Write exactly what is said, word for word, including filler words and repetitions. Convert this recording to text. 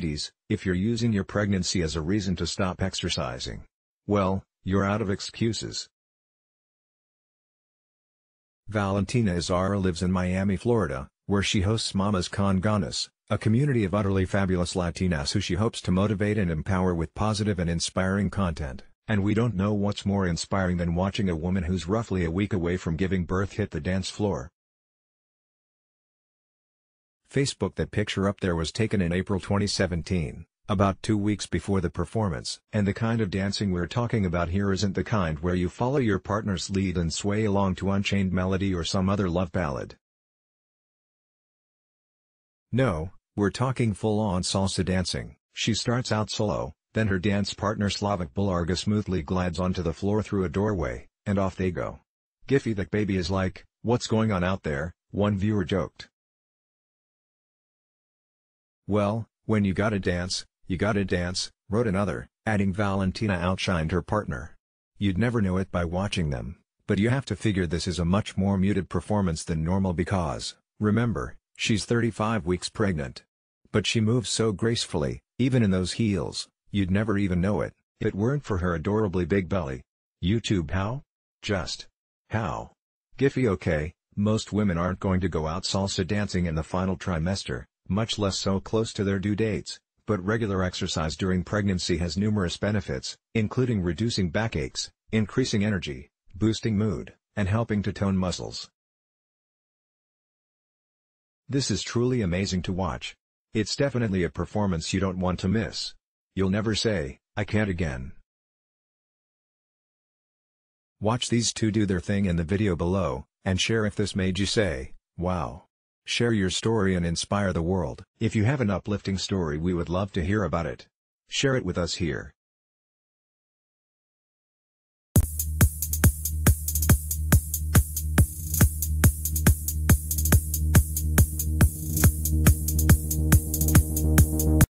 Ladies, if you're using your pregnancy as a reason to stop exercising, well, you're out of excuses. Valentina Izarra lives in Miami, Florida, where she hosts Mamas Con Ganas, a community of utterly fabulous Latinas who she hopes to motivate and empower with positive and inspiring content. And we don't know what's more inspiring than watching a woman who's roughly a week away from giving birth hit the dance floor. Facebook. That picture up there was taken in April twenty seventeen, about two weeks before the performance. And the kind of dancing we're talking about here isn't the kind where you follow your partner's lead and sway along to Unchained Melody or some other love ballad. No, we're talking full-on salsa dancing. She starts out solo. Then her dance partner Slavic Bularga smoothly glides onto the floor through a doorway, and off they go. Giphy that baby is like, what's going on out there, one viewer joked. Well, when you gotta dance, you gotta dance, wrote another, adding Valentina outshined her partner. You'd never know it by watching them, but you have to figure this is a much more muted performance than normal because, remember, she's thirty-five weeks pregnant. But she moves so gracefully, even in those heels. You'd never even know it, if it weren't for her adorably big belly. YouTube how? Just. How? Giphy okay, most women aren't going to go out salsa dancing in the final trimester, much less so close to their due dates, but regular exercise during pregnancy has numerous benefits, including reducing backaches, increasing energy, boosting mood, and helping to tone muscles. This is truly amazing to watch. It's definitely a performance you don't want to miss. You'll never say, I can't again. Watch these two do their thing in the video below, and share if this made you say, wow. Share your story and inspire the world. If you have an uplifting story, we would love to hear about it. Share it with us here.